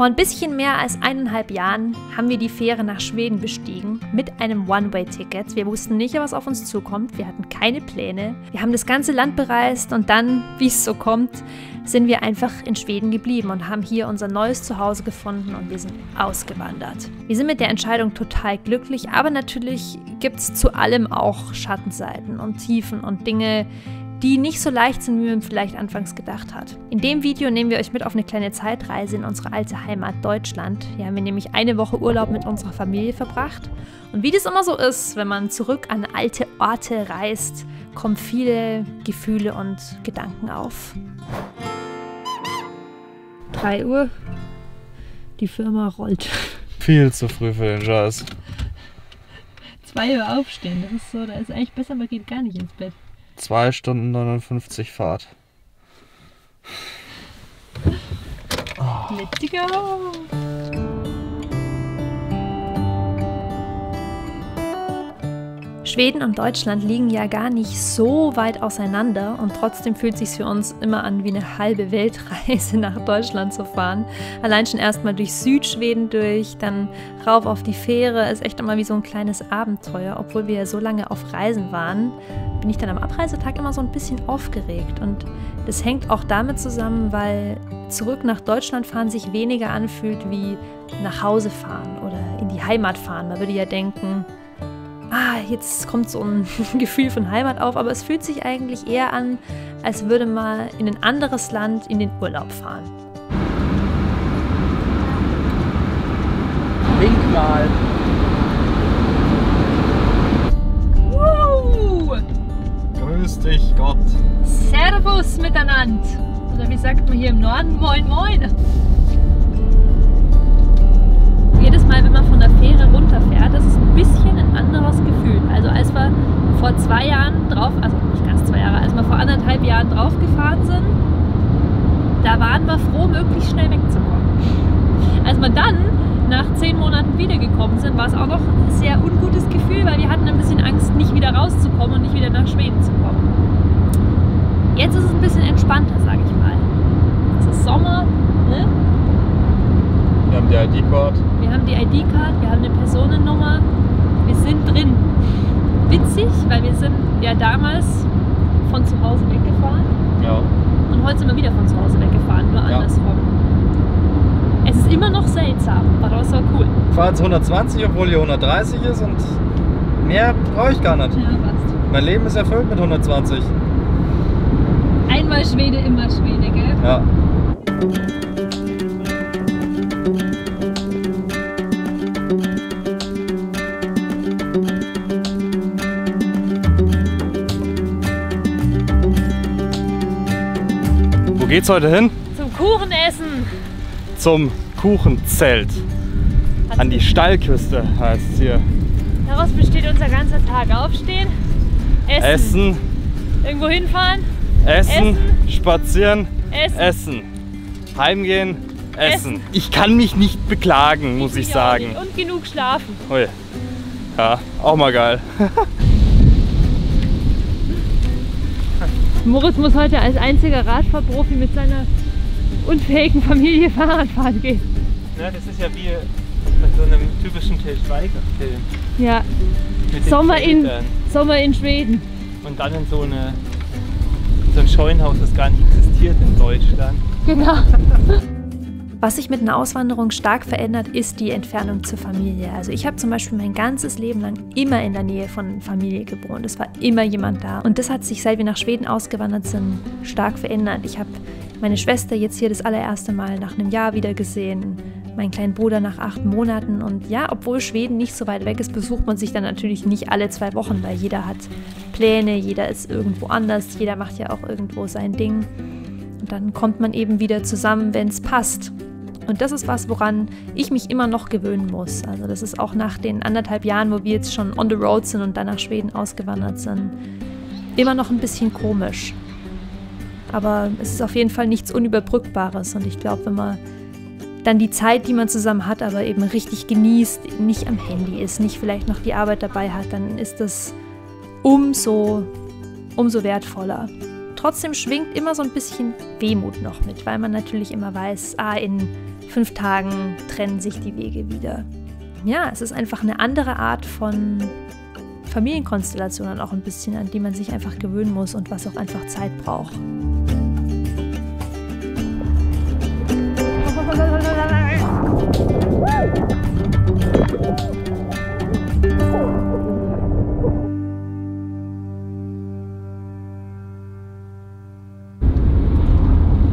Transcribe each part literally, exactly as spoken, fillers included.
Vor ein bisschen mehr als eineinhalb Jahren haben wir die Fähre nach Schweden bestiegen mit einem One-Way-Ticket. Wir wussten nicht, was auf uns zukommt. Wir hatten keine Pläne. Wir haben das ganze Land bereist und dann, wie es so kommt, sind wir einfach in Schweden geblieben und haben hier unser neues Zuhause gefunden und wir sind ausgewandert. Wir sind mit der Entscheidung total glücklich, aber natürlich gibt es zu allem auch Schattenseiten und Tiefen und Dinge, die nicht so leicht sind, wie man vielleicht anfangs gedacht hat. In dem Video nehmen wir euch mit auf eine kleine Zeitreise in unsere alte Heimat Deutschland. Hier haben wir nämlich eine Woche Urlaub mit unserer Familie verbracht. Und wie das immer so ist, wenn man zurück an alte Orte reist, kommen viele Gefühle und Gedanken auf. drei Uhr, die Firma rollt. Viel zu früh für den Jazz. zwei Uhr aufstehen, das ist so, da ist eigentlich besser, man geht gar nicht ins Bett. zwei Stunden neunundfünfzig Fahrt. Oh. Let's go! Schweden und Deutschland liegen ja gar nicht so weit auseinander und trotzdem fühlt es sich für uns immer an, wie eine halbe Weltreise nach Deutschland zu fahren. Allein schon erstmal durch Südschweden durch, dann rauf auf die Fähre, ist echt immer wie so ein kleines Abenteuer. Obwohl wir ja so lange auf Reisen waren, bin ich dann am Abreisetag immer so ein bisschen aufgeregt und das hängt auch damit zusammen, weil zurück nach Deutschland fahren sich weniger anfühlt wie nach Hause fahren oder in die Heimat fahren. Man würde ja denken, ah, jetzt kommt so ein Gefühl von Heimat auf, aber es fühlt sich eigentlich eher an, als würde man in ein anderes Land in den Urlaub fahren. Wink mal! Wow. Grüß dich, Gott! Servus miteinander! Oder wie sagt man hier im Norden? Moin, moin! Jedes Mal, wenn man von der Fähre runterfährt, ist es ein bisschen ein anderes Gefühl. Also als wir vor zwei Jahren drauf, also nicht ganz zwei Jahre, als wir vor anderthalb Jahren drauf gefahren sind, da waren wir froh, möglichst schnell wegzukommen. Als wir dann nach zehn Monaten wiedergekommen sind, war es auch noch ein sehr ungutes Gefühl, weil wir hatten ein bisschen Angst, nicht wieder rauszukommen und nicht wieder nach Schweden zu kommen. Jetzt ist es ein bisschen entspannter, sage ich mal. Es ist Sommer, ne? Wir haben die I D-Card. Wir haben die I D-Card, wir haben eine Personennummer. Wir sind drin. Witzig, weil wir sind ja damals von zu Hause weggefahren. Ja. Und heute sind wir wieder von zu Hause weggefahren, nur andersrum. Ja. Es ist immer noch seltsam, aber es war cool. Ich fahre jetzt hundertzwanzig, obwohl hier hundertdreißig ist und mehr brauche ich gar nicht. Ja, passt. Mein Leben ist erfüllt mit hundertzwanzig. Einmal Schwede, immer Schwede, gell? Ja. Wo geht's heute hin? Zum Kuchenessen! Zum Kuchenzelt. An die Stallküste heißt es hier. Daraus besteht unser ganzer Tag. Aufstehen, essen, essen. Irgendwo hinfahren, essen, essen. Spazieren, essen. essen, heimgehen, essen. essen. Ich kann mich nicht beklagen, muss ich sagen. Und genug schlafen. Ui. Ja, auch mal geil. Moritz muss heute als einziger Radfahrprofi mit seiner unfähigen Familie Fahrrad fahren gehen. Ja, das ist ja wie bei so einem typischen Tilschweiger-Film. Ja, Sommer in, Sommer in Schweden. Und dann in so, eine, so ein Scheunenhaus, das gar nicht existiert in Deutschland. Genau. Was sich mit einer Auswanderung stark verändert, ist die Entfernung zur Familie. Also ich habe zum Beispiel mein ganzes Leben lang immer in der Nähe von Familie gewohnt. Es war immer jemand da. Und das hat sich, seit wir nach Schweden ausgewandert sind, stark verändert. Ich habe meine Schwester jetzt hier das allererste Mal nach einem Jahr wieder gesehen, meinen kleinen Bruder nach acht Monaten. Und ja, obwohl Schweden nicht so weit weg ist, besucht man sich dann natürlich nicht alle zwei Wochen, weil jeder hat Pläne, jeder ist irgendwo anders, jeder macht ja auch irgendwo sein Ding. Und dann kommt man eben wieder zusammen, wenn es passt. Und das ist was, woran ich mich immer noch gewöhnen muss. Also das ist auch nach den anderthalb Jahren, wo wir jetzt schon on the road sind und dann nach Schweden ausgewandert sind, immer noch ein bisschen komisch. Aber es ist auf jeden Fall nichts Unüberbrückbares. Und ich glaube, wenn man dann die Zeit, die man zusammen hat, aber eben richtig genießt, nicht am Handy ist, nicht vielleicht noch die Arbeit dabei hat, dann ist das umso, umso wertvoller. Trotzdem schwingt immer so ein bisschen Wehmut noch mit, weil man natürlich immer weiß, ah, in fünf Tagen trennen sich die Wege wieder. Ja, es ist einfach eine andere Art von Familienkonstellationen auch ein bisschen, an die man sich einfach gewöhnen muss und was auch einfach Zeit braucht.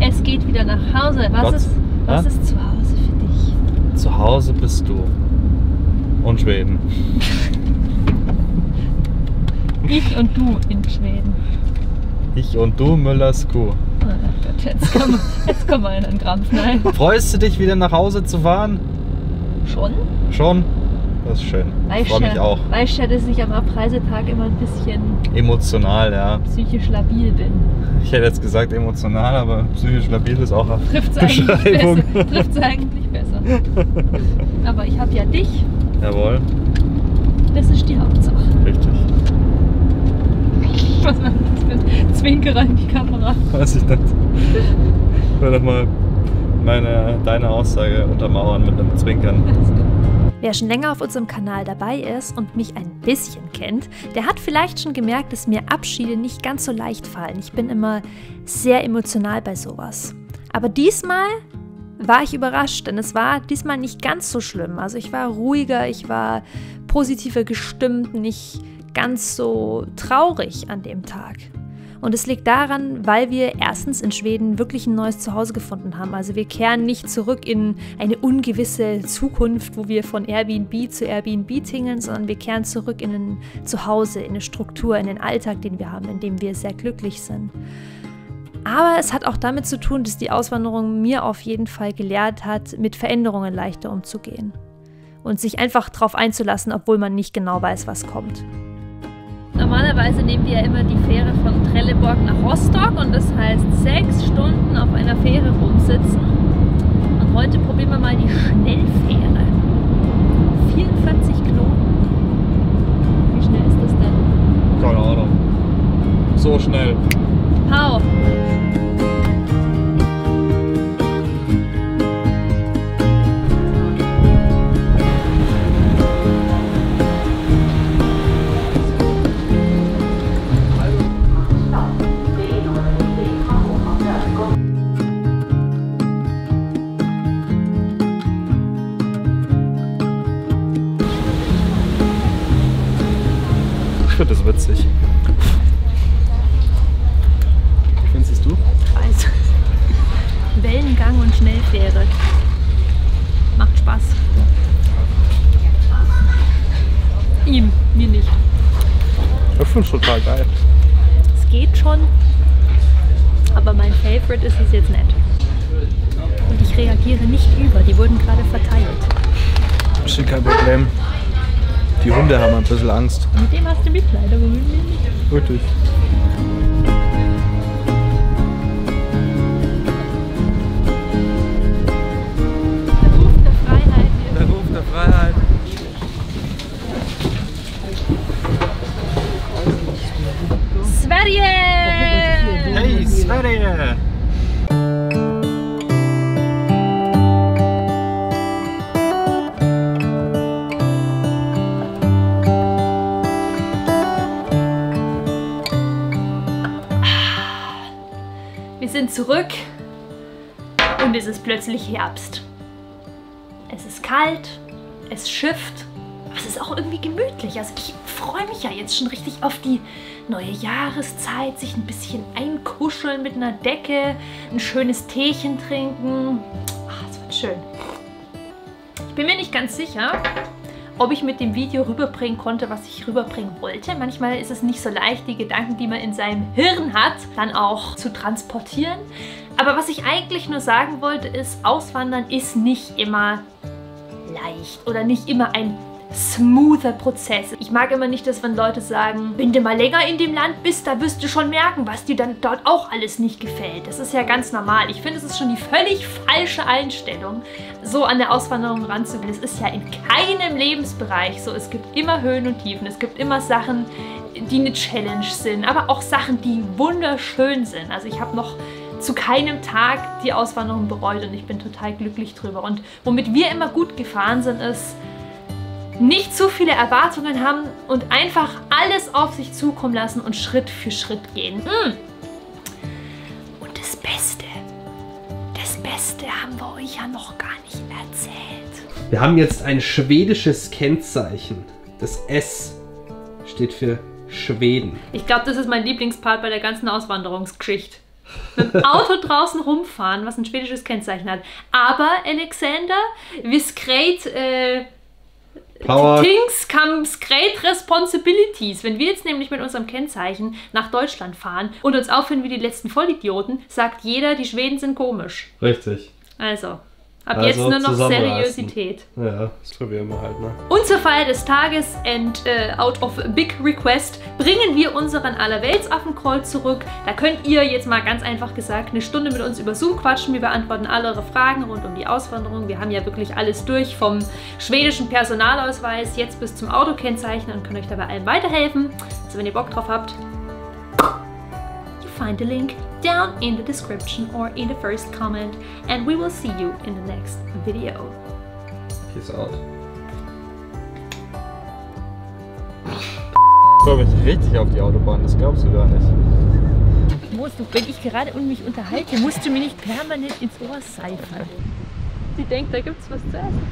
Es geht wieder nach Hause. Was, Gott, ist, was ist zu Hause für dich? Zu Hause bist du. Und Schweden. Ich und du in Schweden. Ich und du, Müllers Kuh. Oh Gott, jetzt kommen komm wir in einen Krampf. Nein. Freust du dich, wieder nach Hause zu fahren? Schon? Schon. Das ist schön. Ich freue mich auch. Weißt du, dass ich am Abreisetag immer ein bisschen... emotional, ja. Psychisch labil bin. Ich hätte jetzt gesagt emotional, aber psychisch labil ist auch eine Beschreibung. Trifft es eigentlich besser. Aber ich habe ja dich. Jawohl. Das ist die Hauptsache. Richtig. Was war das für ein Zwinkerer in die Kamera? Weiß ich nicht. Ich will doch mal meine, deine Aussage untermauern mit einem Zwinkern. Wer schon länger auf unserem Kanal dabei ist und mich ein bisschen kennt, der hat vielleicht schon gemerkt, dass mir Abschiede nicht ganz so leicht fallen. Ich bin immer sehr emotional bei sowas. Aber diesmal war ich überrascht, denn es war diesmal nicht ganz so schlimm. Also ich war ruhiger, ich war positiver gestimmt, nicht ganz so traurig an dem Tag. Und es liegt daran, weil wir erstens in Schweden wirklich ein neues Zuhause gefunden haben. Also wir kehren nicht zurück in eine ungewisse Zukunft, wo wir von Airbnb zu Airbnb tingeln, sondern wir kehren zurück in ein Zuhause, in eine Struktur, in den Alltag, den wir haben, in dem wir sehr glücklich sind. Aber es hat auch damit zu tun, dass die Auswanderung mir auf jeden Fall gelehrt hat, mit Veränderungen leichter umzugehen. Und sich einfach darauf einzulassen, obwohl man nicht genau weiß, was kommt. Normalerweise nehmen wir ja immer die Fähre von Trelleborg nach Rostock und das heißt sechs Stunden auf einer Fähre rumsitzen. Und heute probieren wir mal die Schnellfähre. vierundvierzig Knoten. Wie schnell ist das denn? Keine Ahnung. So schnell. Pow! Das ist witzig. Wie findest du? Also, Wellengang und Schnellfähre. Macht Spaß. Ihm, mir nicht. Ich finde es total geil. Es geht schon, aber mein Favorite ist es jetzt nicht. Und ich reagiere nicht über, die wurden gerade verteilt. Das ist kein Problem. Die Hunde haben ein bisschen Angst. Mit dem hast du Mitleid, aber mit mir nicht. Richtig. Der Ruf der Freiheit. Der Ruf der Freiheit. Sverige! Hey, Sverige! Zurück und es ist plötzlich Herbst. Es ist kalt, es schifft, aber es ist auch irgendwie gemütlich. Also ich freue mich ja jetzt schon richtig auf die neue Jahreszeit, sich ein bisschen einkuscheln mit einer Decke, ein schönes Teechen trinken. Ach, das wird schön. Ich bin mir nicht ganz sicher, ob ich mit dem Video rüberbringen konnte, was ich rüberbringen wollte. Manchmal ist es nicht so leicht, die Gedanken, die man in seinem Hirn hat, dann auch zu transportieren. Aber was ich eigentlich nur sagen wollte, ist, Auswandern ist nicht immer leicht oder nicht immer ein smoother Prozess. Ich mag immer nicht, dass wenn Leute sagen, wenn du mal länger in dem Land bist, da wirst du schon merken, was dir dann dort auch alles nicht gefällt. Das ist ja ganz normal. Ich finde, es ist schon die völlig falsche Einstellung, so an der Auswanderung ranzugehen. Es ist ja in keinem Lebensbereich so. Es gibt immer Höhen und Tiefen. Es gibt immer Sachen, die eine Challenge sind, aber auch Sachen, die wunderschön sind. Also ich habe noch zu keinem Tag die Auswanderung bereut und ich bin total glücklich drüber. Und womit wir immer gut gefahren sind, ist, nicht zu viele Erwartungen haben und einfach alles auf sich zukommen lassen und Schritt für Schritt gehen. Und das Beste, das Beste haben wir euch ja noch gar nicht erzählt. Wir haben jetzt ein schwedisches Kennzeichen. Das S steht für Schweden. Ich glaube, das ist mein Lieblingspart bei der ganzen Auswanderungsgeschichte. Mit dem Auto draußen rumfahren, was ein schwedisches Kennzeichen hat. Aber, Alexander, wie great äh, things comes great responsibilities. Wenn wir jetzt nämlich mit unserem Kennzeichen nach Deutschland fahren und uns aufhören wie die letzten Vollidioten, sagt jeder, die Schweden sind komisch. Richtig. Also. Ab also jetzt nur noch Seriosität. Ja, das probieren wir halt, ne? Unser Fall des Tages and äh, out of big request bringen wir unseren Allerweltsaffen-Call zurück. Da könnt ihr jetzt mal ganz einfach gesagt eine Stunde mit uns über Zoom quatschen. Wir beantworten alle eure Fragen rund um die Auswanderung. Wir haben ja wirklich alles durch, vom schwedischen Personalausweis jetzt bis zum Autokennzeichen und können euch dabei allen weiterhelfen. Also wenn ihr Bock drauf habt, you find the link down in the description or in the first comment, and we will see you in the next video. Peace out. Ich freue mich richtig auf die Autobahn, das glaubst du gar nicht. Du, wenn ich gerade um mich unterhalte, musst du mir nicht permanent ins Ohr seifern. Die denkt, da gibt's was zu essen.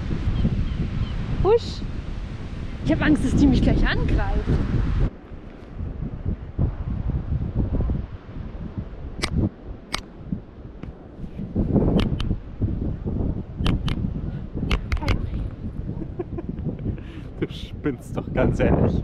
Husch! Ich habe Angst, dass die mich gleich angreift. Du spinnst doch ganz ehrlich.